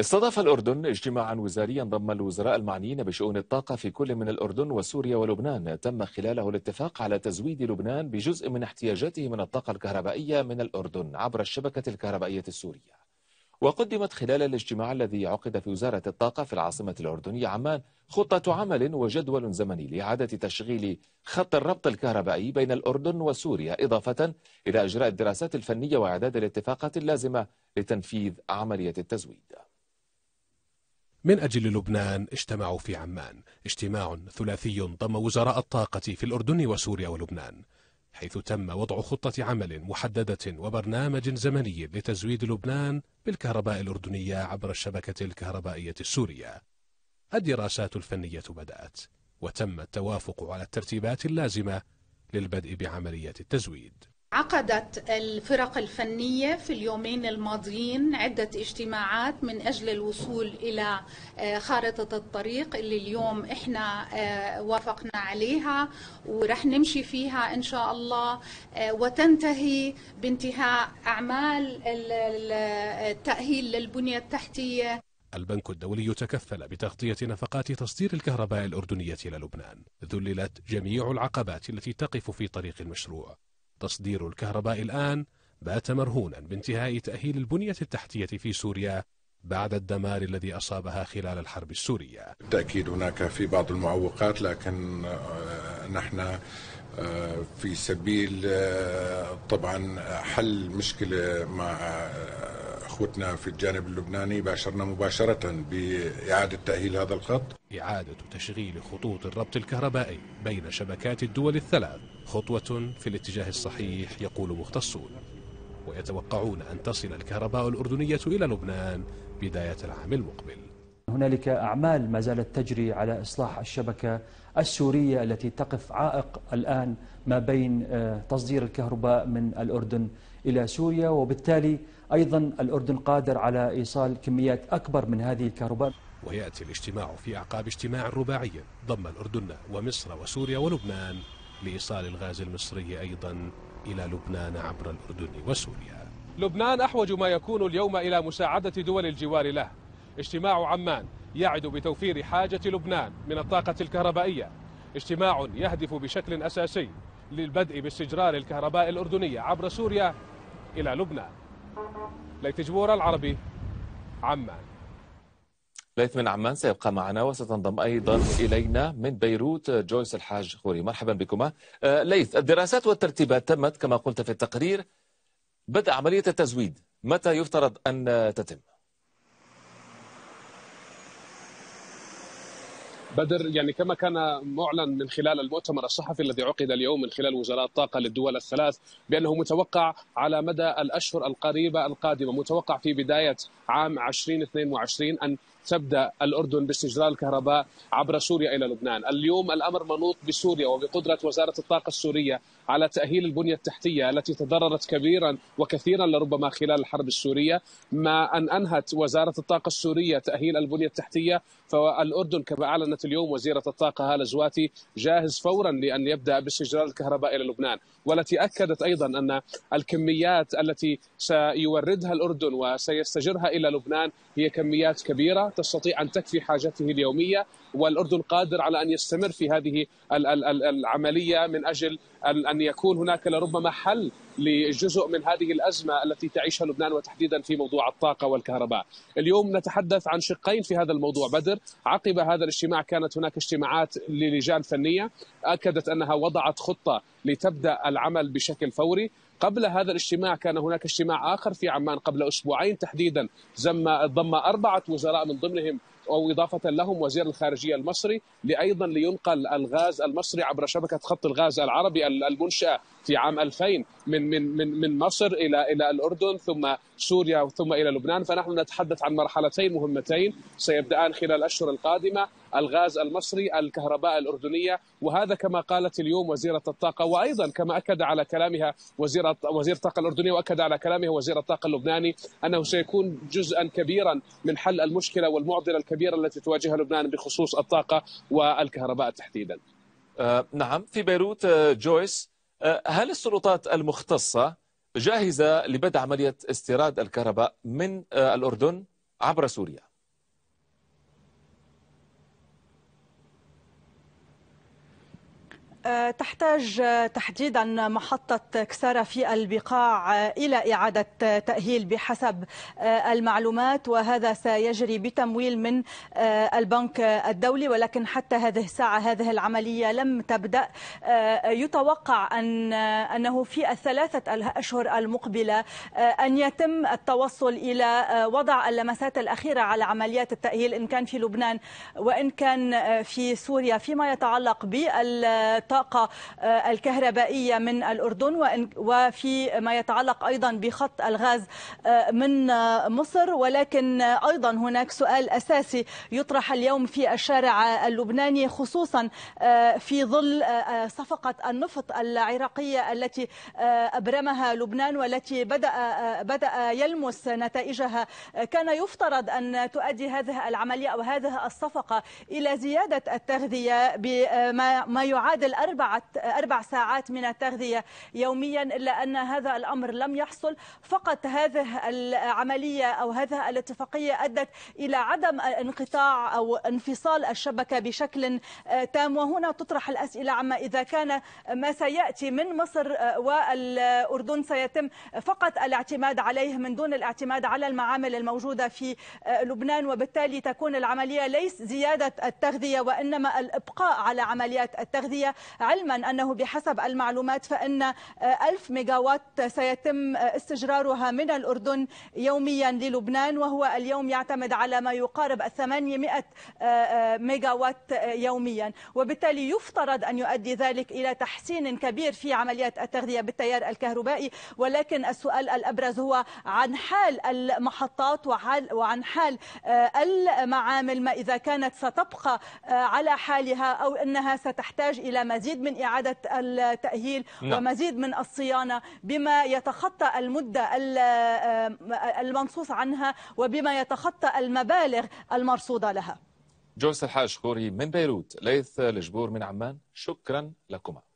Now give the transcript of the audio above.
استضاف الأردن اجتماعا وزاريا ضم الوزراء المعنيين بشؤون الطاقة في كل من الأردن وسوريا ولبنان، تم خلاله الاتفاق على تزويد لبنان بجزء من احتياجاته من الطاقة الكهربائية من الأردن عبر الشبكة الكهربائية السورية. وقدمت خلال الاجتماع الذي عقد في وزارة الطاقة في العاصمة الأردنية عمان خطة عمل وجدول زمني لإعادة تشغيل خط الربط الكهربائي بين الأردن وسوريا، إضافة إلى إجراء الدراسات الفنية وإعداد الاتفاقات اللازمة لتنفيذ عملية التزويد. من أجل لبنان اجتمعوا في عمان، اجتماع ثلاثي ضم وزراء الطاقة في الأردن وسوريا ولبنان، حيث تم وضع خطة عمل محددة وبرنامج زمني لتزويد لبنان بالكهرباء الأردنية عبر الشبكة الكهربائية السورية. الدراسات الفنية بدأت، وتم التوافق على الترتيبات اللازمة للبدء بعملية التزويد. عقدت الفرق الفنية في اليومين الماضيين عدة اجتماعات من أجل الوصول إلى خارطة الطريق اللي اليوم إحنا وافقنا عليها ورح نمشي فيها إن شاء الله، وتنتهي بانتهاء أعمال التأهيل للبنية التحتية. البنك الدولي تكفل بتغطية نفقات تصدير الكهرباء الأردنية إلى لبنان، ذللت جميع العقبات التي تقف في طريق المشروع. تصدير الكهرباء الآن بات مرهونا بانتهاء تأهيل البنية التحتية في سوريا بعد الدمار الذي أصابها خلال الحرب السورية. بالتأكيد هناك في بعض المعوقات، لكن نحن في سبيل طبعا حل مشكلة مع أخوتنا في الجانب اللبناني، باشرنا مباشرة بإعادة تأهيل هذا الخط. إعادة تشغيل خطوط الربط الكهربائي بين شبكات الدول الثلاث خطوة في الاتجاه الصحيح يقول مختصون، ويتوقعون أن تصل الكهرباء الأردنية إلى لبنان بداية العام المقبل. هنالك أعمال ما زالت تجري على إصلاح الشبكة السورية التي تقف عائق الآن ما بين تصدير الكهرباء من الأردن إلى سوريا، وبالتالي أيضا الأردن قادر على إيصال كميات أكبر من هذه الكهرباء. ويأتي الاجتماع في أعقاب اجتماع رباعي ضم الأردن ومصر وسوريا ولبنان لإيصال الغاز المصري أيضا إلى لبنان عبر الأردن وسوريا. لبنان أحوج ما يكون اليوم إلى مساعدة دول الجوار له. اجتماع عمان يعد بتوفير حاجة لبنان من الطاقة الكهربائية، اجتماع يهدف بشكل أساسي للبدء باستجرار الكهرباء الأردنية عبر سوريا إلى لبنان. ليتجبور العربي، عمان. ليث من عمان سيبقى معنا، وستنضم أيضا إلينا من بيروت جويس الحاج خوري. مرحبا بكما. ليث، الدراسات والترتيبات تمت كما قلت في التقرير، بدأ عملية التزويد متى يفترض أن تتم؟ بدر، يعني كما كان معلن من خلال المؤتمر الصحفي الذي عقد اليوم من خلال وزراء الطاقة للدول الثلاث بأنه متوقع على مدى الأشهر القريبة القادمة، متوقع في بداية عام 2022 أن تبدأ الأردن باستجرار الكهرباء عبر سوريا إلى لبنان. اليوم الأمر منوط بسوريا وبقدرة وزارة الطاقة السورية على تأهيل البنية التحتية التي تضررت كبيرا وكثيرا لربما خلال الحرب السورية. ما أن أنهت وزارة الطاقة السورية تأهيل البنية التحتية، فالأردن كما أعلنت اليوم وزيرة الطاقة هالة زعيتر جاهز فورا لأن يبدأ باستجرار الكهرباء إلى لبنان، والتي أكدت أيضا أن الكميات التي سيوردها الأردن وسيستجرها إلى لبنان هي كميات كبيرة تستطيع أن تكفي حاجته اليومية، والأردن قادر على أن يستمر في هذه العملية من أجل أن يكون هناك لربما حل لجزء من هذه الأزمة التي تعيشها لبنان، وتحديدا في موضوع الطاقة والكهرباء. اليوم نتحدث عن شقين في هذا الموضوع بدر. عقب هذا الاجتماع كانت هناك اجتماعات للجان فنية أكدت أنها وضعت خطة لتبدأ العمل بشكل فوري. قبل هذا الاجتماع كان هناك اجتماع آخر في عمان قبل أسبوعين تحديدا ضم 4 وزراء من ضمنهم أو إضافة لهم وزير الخارجية المصري أيضا لينقل الغاز المصري عبر شبكة خط الغاز العربي المنشأة في عام 2000 من مصر إلى الأردن ثم سوريا ثم إلى لبنان. فنحن نتحدث عن مرحلتين مهمتين سيبدأان خلال الأشهر القادمة، الغاز المصري، الكهرباء الأردنية، وهذا كما قالت اليوم وزيرة الطاقة، وأيضا كما أكد على كلامها وزير الطاقة الأردنية وأكد على كلامه وزير الطاقة اللبناني أنه سيكون جزءا كبيرا من حل المشكلة والمعضلة الكبيرة التي تواجهها لبنان بخصوص الطاقة والكهرباء تحديدا. نعم، في بيروت جويس، هل السلطات المختصة جاهزة لبدء عملية استيراد الكهرباء من الأردن عبر سوريا؟ تحتاج تحديدا محطة كسارة في البقاع إلى إعادة تأهيل بحسب المعلومات، وهذا سيجري بتمويل من البنك الدولي، ولكن حتى هذه الساعة هذه العملية لم تبدأ. يتوقع أنه في الثلاثة الأشهر المقبلة أن يتم التوصل إلى وضع اللمسات الأخيرة على عمليات التأهيل، إن كان في لبنان وإن كان في سوريا، فيما يتعلق بالطاقة الكهربائية من الأردن وفيما يتعلق أيضا بخط الغاز من مصر. ولكن أيضا هناك سؤال أساسي يطرح اليوم في الشارع اللبناني، خصوصا في ظل صفقة النفط العراقية التي أبرمها لبنان والتي بدأ يلمس نتائجها. كان يفترض أن تؤدي هذه العملية أو هذه الصفقة إلى زيادة التغذية بما يعادل أربع ساعات من التغذية يوميا، إلا أن هذا الأمر لم يحصل. فقط هذه العملية أو هذه الاتفاقية أدت إلى عدم انقطاع أو انفصال الشبكة بشكل تام. وهنا تطرح الأسئلة عما إذا كان ما سيأتي من مصر والأردن سيتم فقط الاعتماد عليه من دون الاعتماد على المعامل الموجودة في لبنان، وبالتالي تكون العملية ليس زيادة التغذية وإنما الإبقاء على عمليات التغذية، علما أنه بحسب المعلومات فإن 1000 ميجاوات سيتم استجرارها من الأردن يوميا للبنان، وهو اليوم يعتمد على ما يقارب 800 ميجاوات يوميا، وبالتالي يفترض أن يؤدي ذلك إلى تحسين كبير في عمليات التغذية بالتيار الكهربائي. ولكن السؤال الأبرز هو عن حال المحطات وعن حال المعامل، ما إذا كانت ستبقى على حالها أو أنها ستحتاج إلى مزيد من إعادة التأهيل ومزيد من الصيانة بما يتخطى المدة المنصوص عنها وبما يتخطى المبالغ المرصودة لها. جوز الحاج خوري من بيروت، ليث الجبور من عمان، شكرا لكما.